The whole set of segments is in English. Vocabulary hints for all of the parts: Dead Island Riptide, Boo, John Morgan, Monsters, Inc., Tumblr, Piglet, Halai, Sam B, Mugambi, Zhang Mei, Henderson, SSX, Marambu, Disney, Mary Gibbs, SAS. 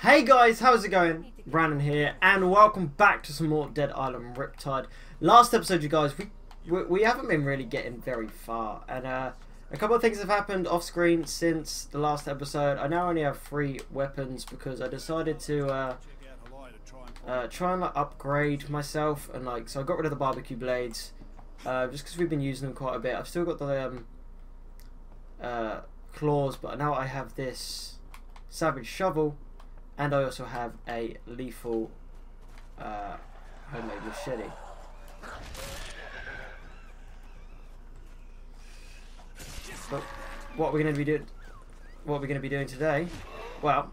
Hey guys, how's it going? Brandon here, and welcome back to some more Dead Island Riptide. Last episode, you guys, we haven't been really getting very far, and a couple of things have happened off screen since the last episode. I now only have 3 weapons because I decided to try and like, upgrade myself, and like so I got rid of the barbecue blades just because we've been using them quite a bit. I've still got the claws, but now I have this savage shovel, and I also have a lethal homemade machete. But what we're going to be doing today? Well,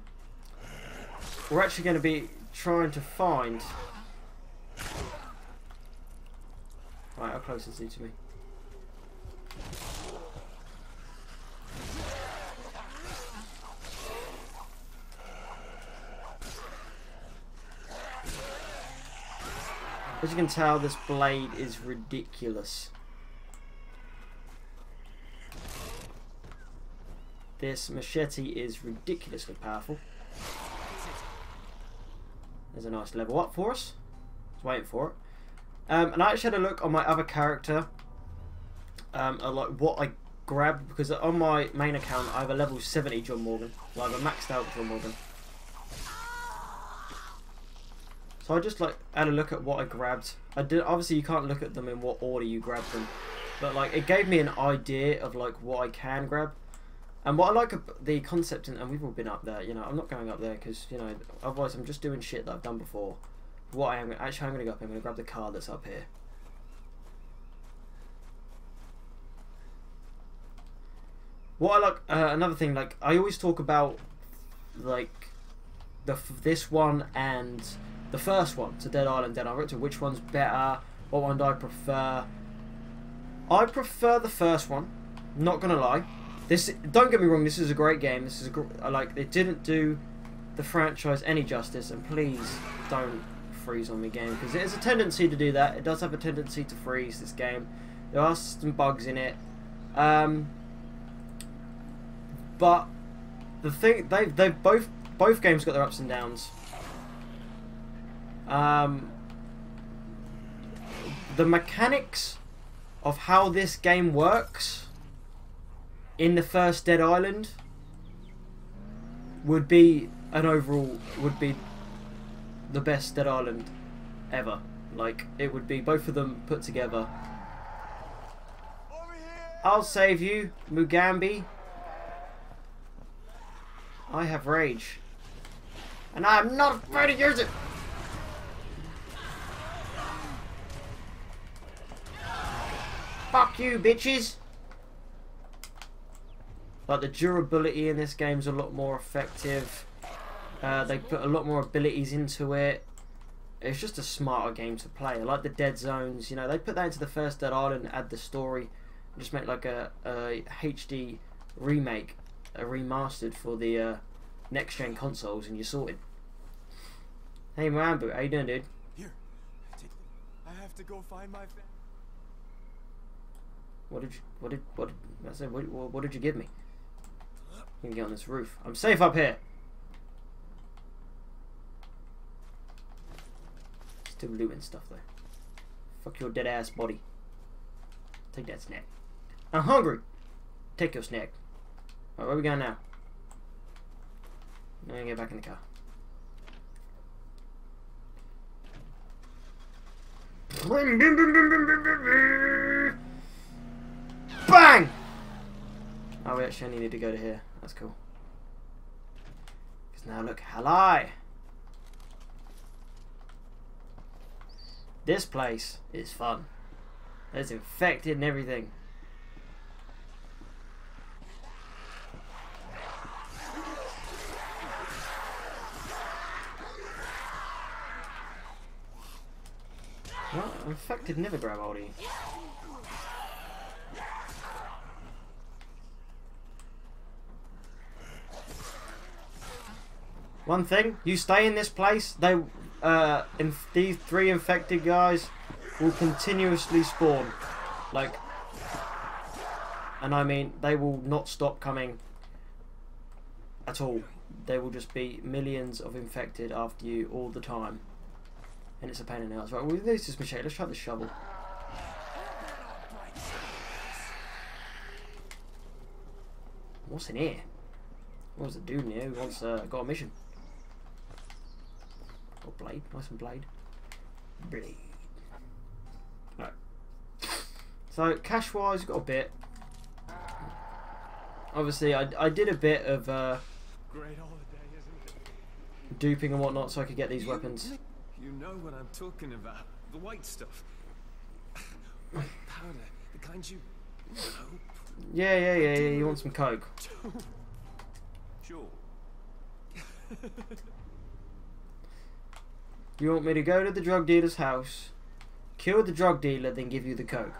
we're actually going to be trying to find. Right, how close is he to me? As you can tell, this blade is ridiculous. This machete is ridiculously powerful. There's a nice level up for us. I was waiting for it. And I actually had a look on my other character at like what I grabbed, because on my main account I have a level 70 John Morgan. Like a maxed out John Morgan. So I just like had a look at what I grabbed. I did, obviously you can't look at them in what order you grab them, but like it gave me an idea of like what I can grab. And what I like the concept, and we've all been up there, you know, I'm not going up there because, you know, otherwise I'm just doing shit that I've done before. What I am, actually I'm going to go up, I'm going to grab the car that's up here. What I like, another thing, like I always talk about like this one and the first one, so Dead Island, Dead Island Riptide, which one's better, what one do I prefer? I prefer the first one, not gonna lie. This, don't get me wrong, this is a great game, this is a, like, it didn't do the franchise any justice, and please don't freeze on me, game, because it has a tendency to do that. It does have a tendency to freeze, this game. There are some bugs in it, but the thing, they've both games got their ups and downs. The mechanics of how this game works in the first Dead Island would be overall the best Dead Island ever. Like it would be both of them put together. I'll save you, Mugambi. I have rage, and I am not afraid to use it. Fuck you, bitches! Like the durability in this game is a lot more effective. They put a lot more abilities into it. It's just a smarter game to play. I like the dead zones, you know, they put that into the first Dead Island, add the story, and just make like a HD remake, a remastered for the next gen consoles, and you're sorted. Hey Marambu, how you doing, dude? Here, I have to go find my family. What did you give me? I can get on this roof. I'm safe up here. Still looting stuff though. Fuck your dead ass body. Take that snack. I'm hungry. Take your snack. Alright, where we going now? I'm gonna get back in the car. Bang! Oh, we actually only need to go to here. That's cool. Because now look, hello! This place is fun. It's infected and everything. Well, infected never grab hold of you. One thing, you stay in this place, they, these 3 infected guys will continuously spawn. Like, and I mean, they will not stop coming at all. They will just be millions of infected after you all the time. And it's a pain in the ass. Right, well, there's this machete. Let's try the shovel. What's in here? What was the dude in here who wants got a mission? Got a blade. Nice and blade. Blade. No. So, cash-wise, got a bit. Obviously, I did a bit of duping and whatnot so I could get these weapons. You know what I'm talking about. The white stuff. White powder. The kind you... Yeah. You want some coke. Sure. You want me to go to the drug dealer's house, kill the drug dealer, then give you the coke?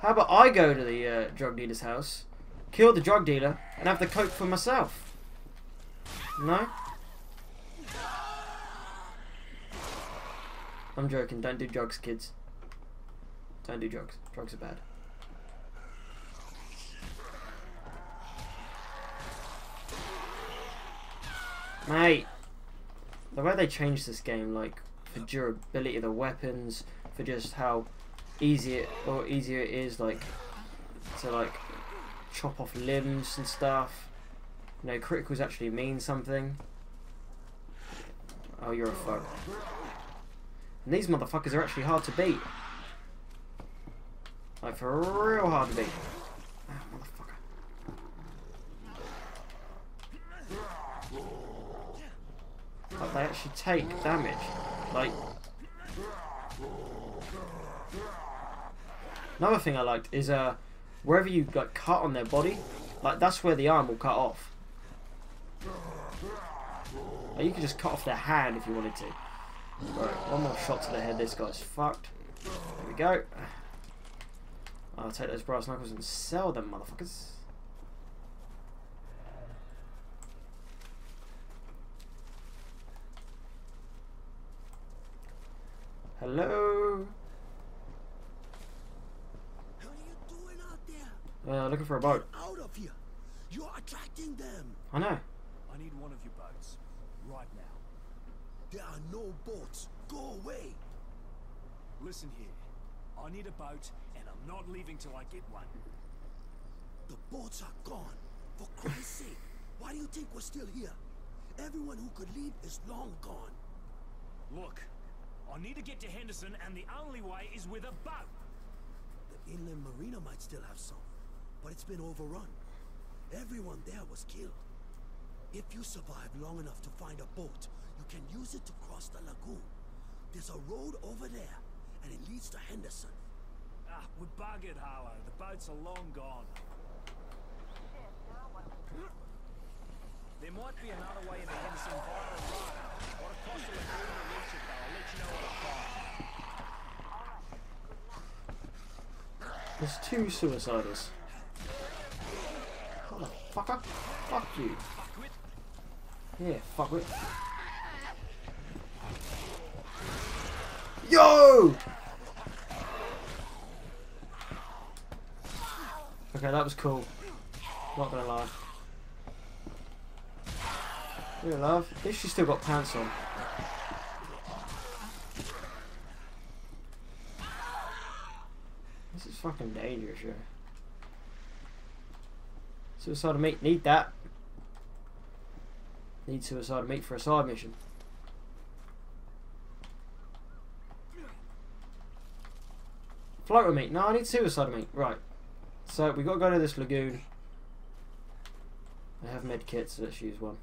How about I go to the drug dealer's house, kill the drug dealer, and have the coke for myself? No? I'm joking. Don't do drugs, kids. Don't do drugs. Drugs are bad. Mate, the way they changed this game, like for durability of the weapons, for just how easier it is, like to like chop off limbs and stuff. You know, criticals actually mean something. Oh, you're a fuck. And these motherfuckers are actually hard to beat. Like, for real hard to beat. Ah, motherfucker. Like, they actually take damage. Like... Another thing I liked is, wherever you, like, cut on their body, like, that's where the arm will cut off. Like, you can just cut off their hand if you wanted to. Right, one more shot to the head. This guy's fucked. There we go. I'll take those brass knuckles and sell them, motherfuckers. Hello. How are you doing out there? Looking for a boat. Get out of here. You're attracting them. I know. I need one of your boats right now. There are no boats. Go away. Listen here. I need a boat, and I'm not leaving till I get one. The boats are gone. For Christ's sake, why do you think we're still here? Everyone who could leave is long gone. Look, I need to get to Henderson, and the only way is with a boat. The inland marina might still have some, but it's been overrun. Everyone there was killed. If you survive long enough to find a boat, you can use it to cross the lagoon. There's a road over there, and it leads to Henderson. Ah, we're buggered, Harlow. The boats are long gone. There might be another way into Henderson via a road. Or across the lagoon or reach it, though. I'll let you know what I find. There's two suiciders. Motherfucker. Fuck you. Yeah, fuck it. Yo! Okay, that was cool. Not gonna lie. Real love. At least she's still got pants on. This is fucking dangerous, yeah. Suicidal meat. Need that. Need suicidal meat for a side mission. Floater meat. No, I need suicidal meat. Right. So we got to go to this lagoon. I have med kits. So let's use one.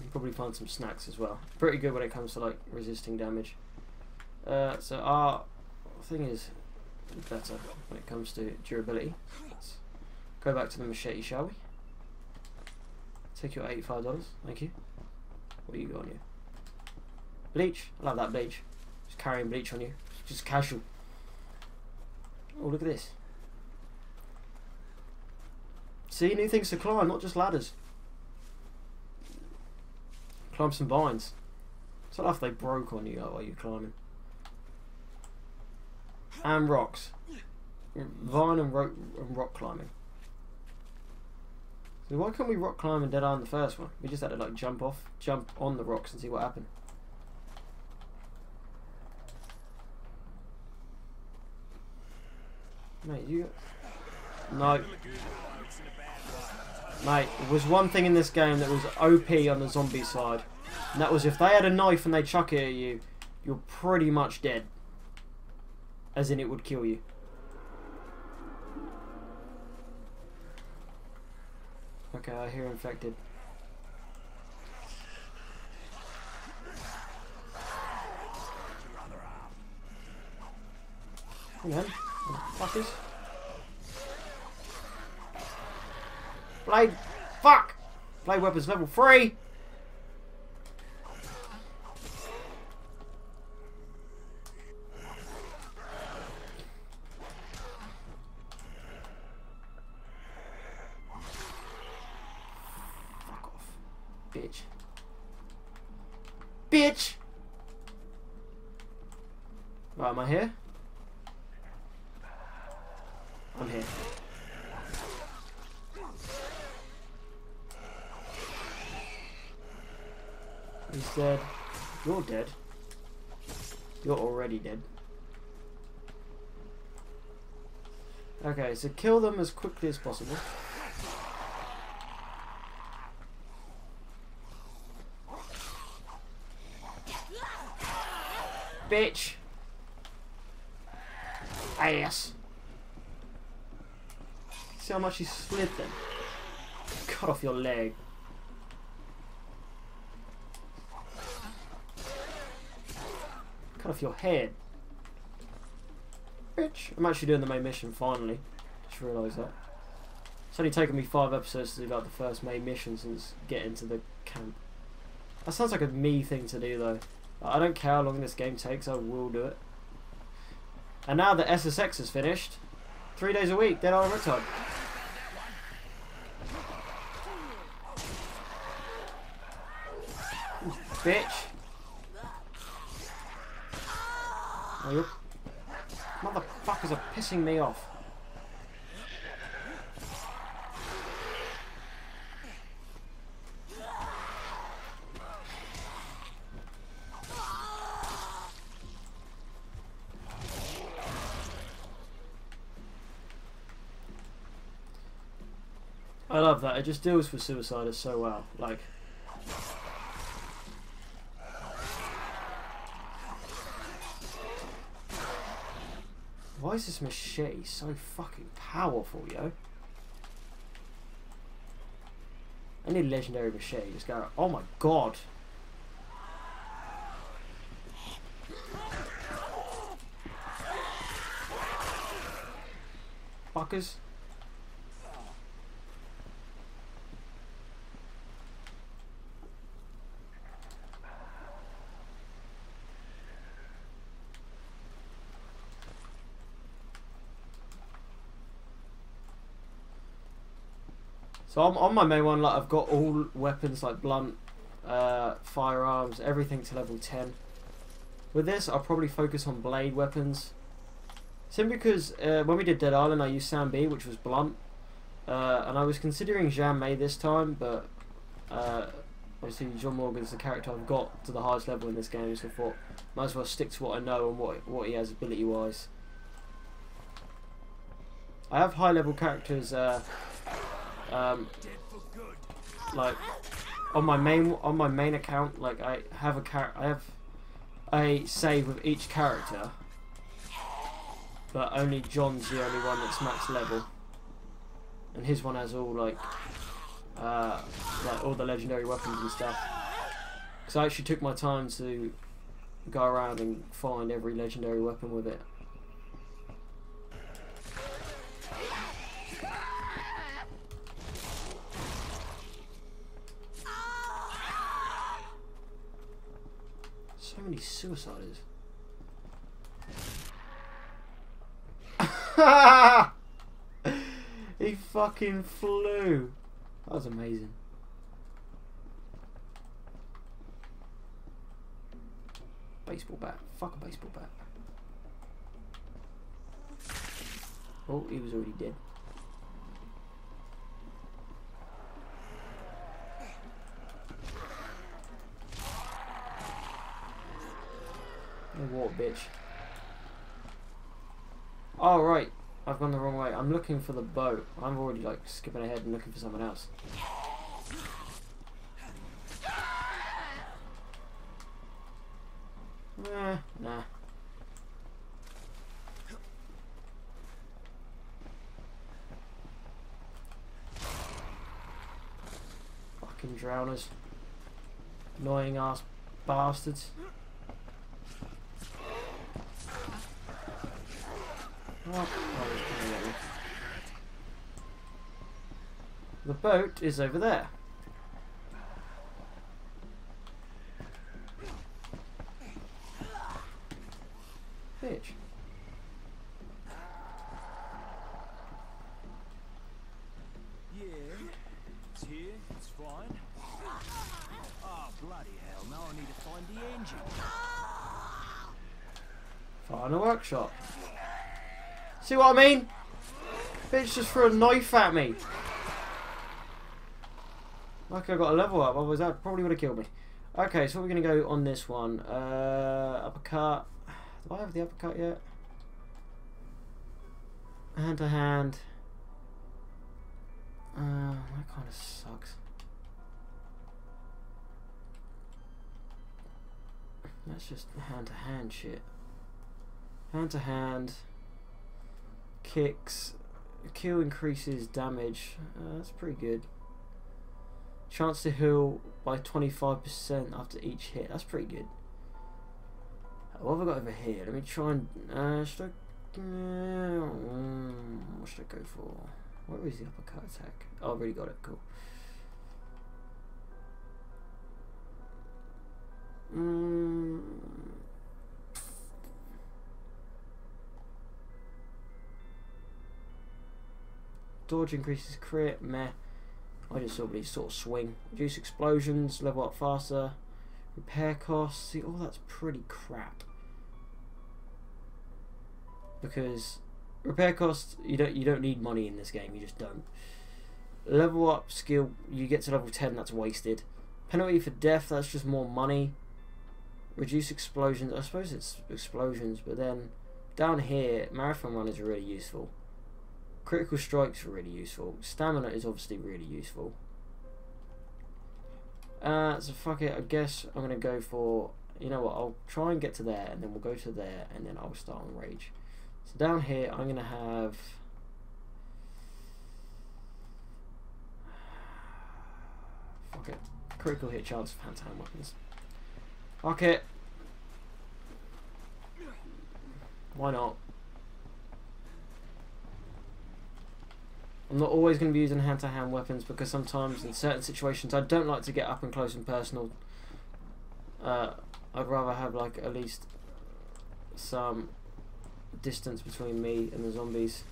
You'll probably find some snacks as well. Pretty good when it comes to like resisting damage. So our thing is better when it comes to durability. Let's go back to the machete, shall we? Take your $85. Thank you. What do you got on you? Bleach. I love that bleach. Just carrying bleach on you. Just casual. Oh, look at this. See, new things to climb, not just ladders. Climb some vines. It's not like they broke on you while you're climbing. And rocks. Vine and rock climbing. So why can't we rock climb in Dead Island the first one? We just had to like jump on the rocks and see what happened. Mate, you... No. Mate, there was one thing in this game that was OP on the zombie side. And that was if they had a knife and they chuck it at you, you're pretty much dead. As in, it would kill you. Okay, I hear infected. Come on, fuckers. Blade, fuck! Blade weapons level 3! Bitch! Right, am I here? I'm here. He's dead. You're dead. You're already dead. Okay, so kill them as quickly as possible. Bitch. Ass. See how much he slid then. Cut off your leg. Cut off your head. Bitch. I'm actually doing the main mission finally. Just realised that. It's only taken me 5 episodes to do like the first main mission since getting to the camp. That sounds like a me thing to do though. I don't care how long this game takes, I will do it. And now that SSX is finished, 3 days a week, Dead Island Riptide. Bitch. Oh, you motherfuckers are pissing me off. I love that, it just deals with suiciders so well, like... Why is this machete so fucking powerful, yo? I need a legendary machete, just go, oh my god! Fuckers. So on my main one, like I've got all weapons like blunt, firearms, everything to level 10. With this, I'll probably focus on blade weapons. Simply because when we did Dead Island, I used Sam B, which was blunt. And I was considering Zhang Mei this time, but obviously John Morgan's the character I've got to the highest level in this game, so I thought might as well stick to what I know and what he has ability-wise. I have high-level characters... like on my main account, like I have a save with each character, but only John's the only one that's max level, and his one has all like all the legendary weapons and stuff. Because I actually took my time to go around and find every legendary weapon with it. So many suiciders. He fucking flew. That was amazing. Baseball bat. Fuck a baseball bat. Oh, he was already dead. the water, bitch. Oh, right. I've gone the wrong way. I'm looking for the boat. I'm already, like, skipping ahead and looking for someone else. Nah, nah. Fucking drowners. Annoying ass bastards. Oh, the boat is over there. Bitch. Yeah, it's here, it's fine. Oh, bloody hell, now I need to find the engine. Find a workshop. See what I mean? Bitch just threw a knife at me. Like I got a level up, otherwise that probably would have killed me. Okay, so we're going to go on this one. Uppercut. Do I have the uppercut yet? Hand to hand. That kind of sucks. That's just hand to hand shit. Hand to hand. Kicks, Q increases damage. That's pretty good. Chance to heal by 25% after each hit. That's pretty good. What have I got over here? Let me try and. What should I go for? Where is the uppercut attack? Oh, I've already got it. Cool. Dodge increases crit, meh. I just saw these sort of swing. Reduce explosions, level up faster, repair costs. See, all that's pretty crap. Because repair costs, you don't need money in this game, you just don't. Level up skill, you get to level 10, that's wasted. Penalty for death, that's just more money. Reduce explosions, I suppose it's explosions, but then down here, marathon run is really useful. Critical strikes are really useful. Stamina is obviously really useful. So fuck it, I guess I'm gonna go for, you know what, I'll try and get to there and then we'll go to there and then I'll start on rage. So down here I'm gonna have fuck it. Critical hit chance for hand to hand weapons. Fuck it. Why not? I'm not always going to be using hand-to-hand weapons because sometimes in certain situations I don't like to get up and close and personal. I'd rather have like at least some distance between me and the zombies.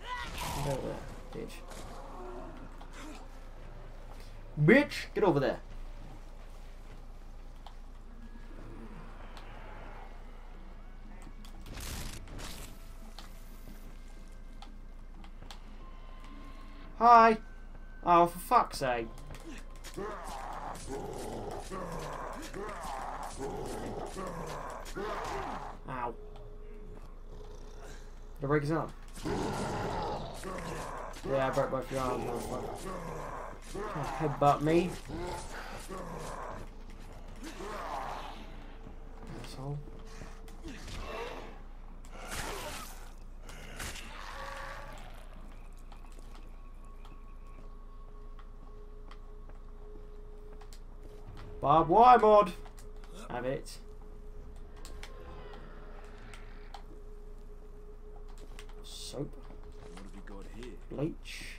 Get over there, bitch. Bitch, get over there. Hi! Oh, for fuck's sake. Ow. Did I break his arm? Yeah, I broke both your arms. Headbutt me. Asshole. Barbed wire mod! Have it. Soap. What have you got here? Bleach.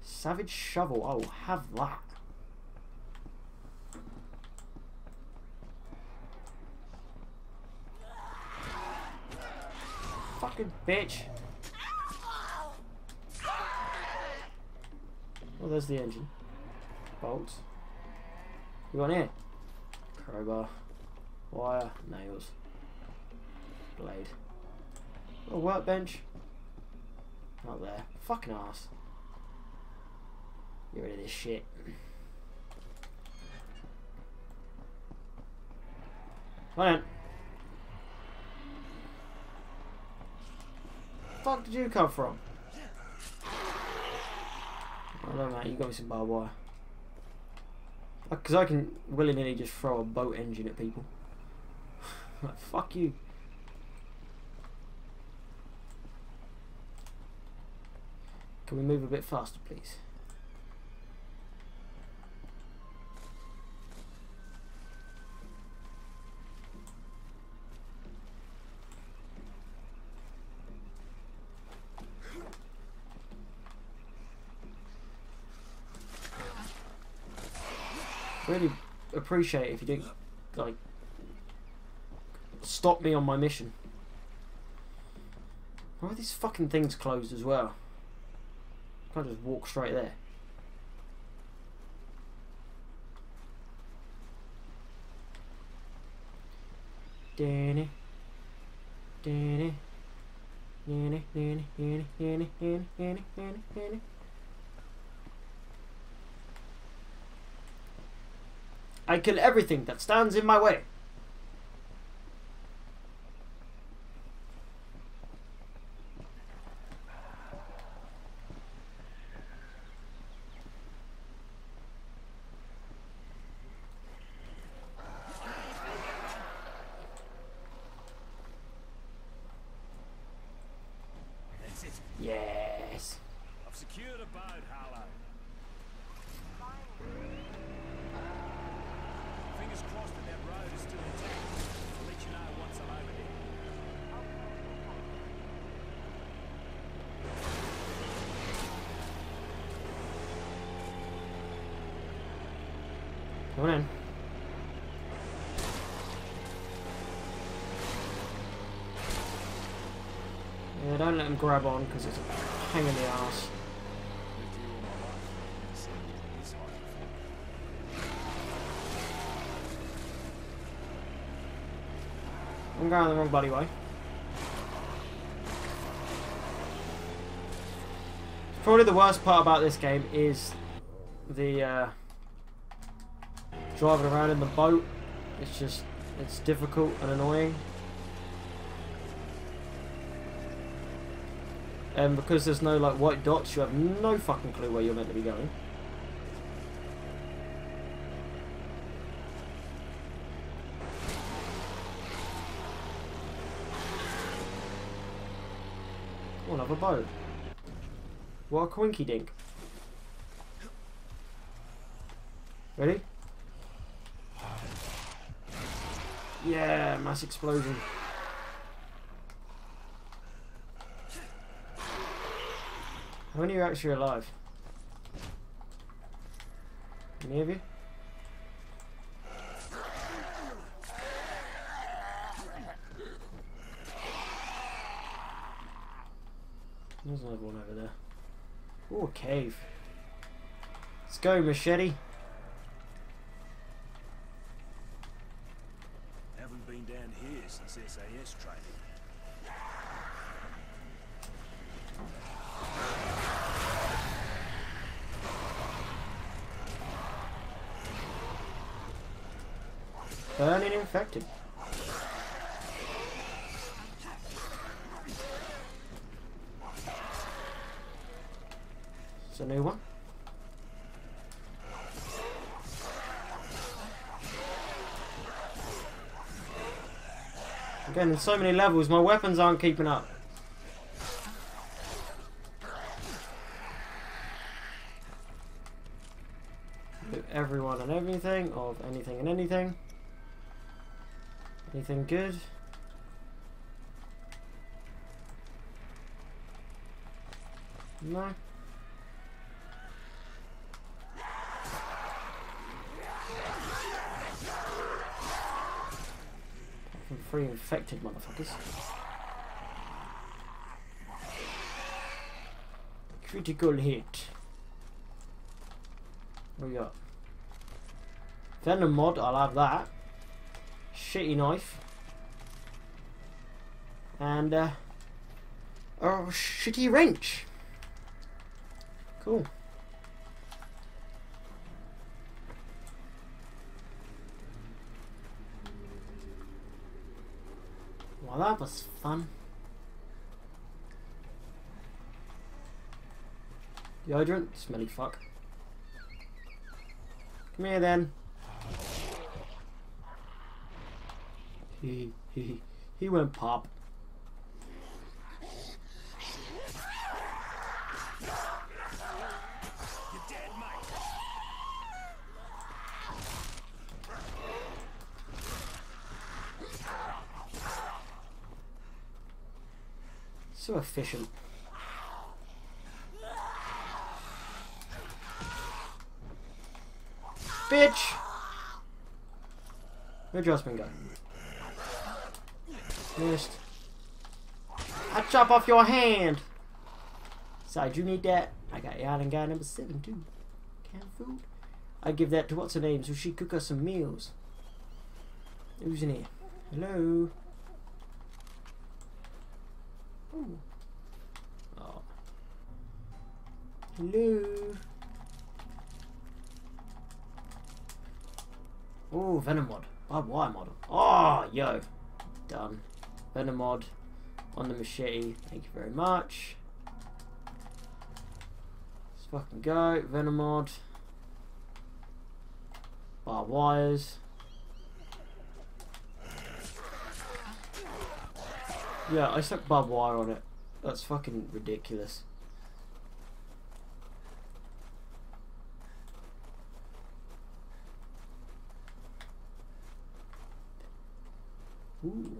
Savage shovel. I'll have that. Fucking bitch. Oh, there's the engine. Bolts. You got in here? Crowbar. Wire. Nails. Blade. Little workbench. Up there. Fucking ass. Get rid of this shit. Come on. The fuck did you come from? I don't know, you got me some barbed wire. Because I can willy-nilly just throw a boat engine at people. Like, fuck you. Can we move a bit faster, please? Really appreciate it if you didn't, like, stop me on my mission. Why are these fucking things closed as well? I can't just walk straight there. Danny, Danny, Danny, Danny, Danny, Danny, Danny, Danny, Danny, Danny. I kill everything that stands in my way. That's it. Yes. I've secured a boat, Harlow. Crossed and that road is still intact. I'll let you know once I'm over there. Come on in. Yeah, don't let them grab on because it's a pain in the ass. I'm going the wrong bloody way. Probably the worst part about this game is the driving around in the boat. It's just, it's difficult and annoying. And because there's no like white dots, you have no fucking clue where you're meant to be going. Another boat. What a quinky dink. Ready? Yeah, mass explosion. How many are actually alive? Any of you? There's another one over there. Oh, a cave. Let's go, machete. Haven't been down here since SAS training. Burning infected. A new one. Again, there's so many levels, my weapons aren't keeping up. Do everyone and everything, of anything and anything. Anything good? No. Three infected motherfuckers. Critical hit. What we got? Venom mod, I'll have that. Shitty knife. And oh, shitty wrench. Cool. Well, that was fun. Deodorant? Smelly fuck. Come here then. He went pop. So efficient. Bitch! Where'd Jasmine go? Missed. I chop off your hand! Sorry, do you need that? I got yard and guy number 7 too. Canned food? I give that to what's her name so she cook us some meals. Who's in here? Hello? Ooh. Oh. Hello. Oh, Venom mod. Barbed wire mod. Oh, yo. Done. Venom mod on the machete. Thank you very much. Let's fucking go. Venom mod. Barbed wires. Yeah, I stuck barbed wire on it. That's fucking ridiculous. Ooh.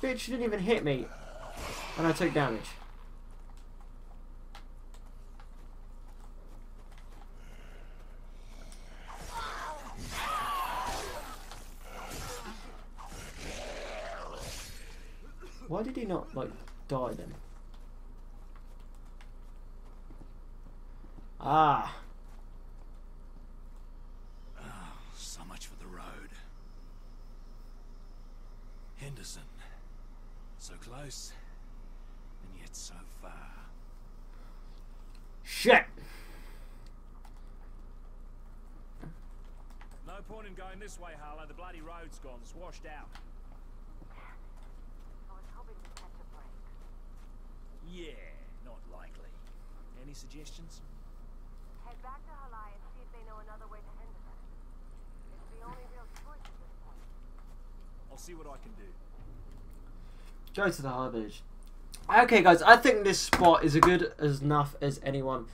Bitch, you didn't even hit me. And I took damage. Why did he not, like, die then? Ah! Oh, so much for the road. Henderson. So close, and yet so far. Shit! No point in going this way, Harlow. The bloody road's gone. It's washed out. Yeah, not likely. Any suggestions? Head back to Halai and see if they know another way to Henderson. It's the only real choice at this point. I'll see what I can do. Go to the Harbage. Okay, guys, I think this spot is enough as anyone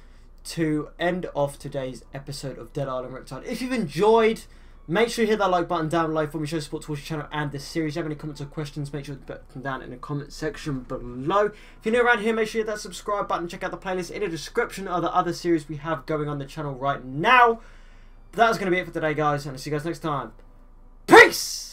to end off today's episode of Dead Island Riptide. If you've enjoyed, make sure you hit that like button down below for me, show support towards your channel and this series. If you have any comments or questions, make sure to put them down in the comment section below. If you're new around here, make sure you hit that subscribe button, check out the playlist in the description of the other series we have going on the channel right now. But that is going to be it for today, guys, and I'll see you guys next time. Peace!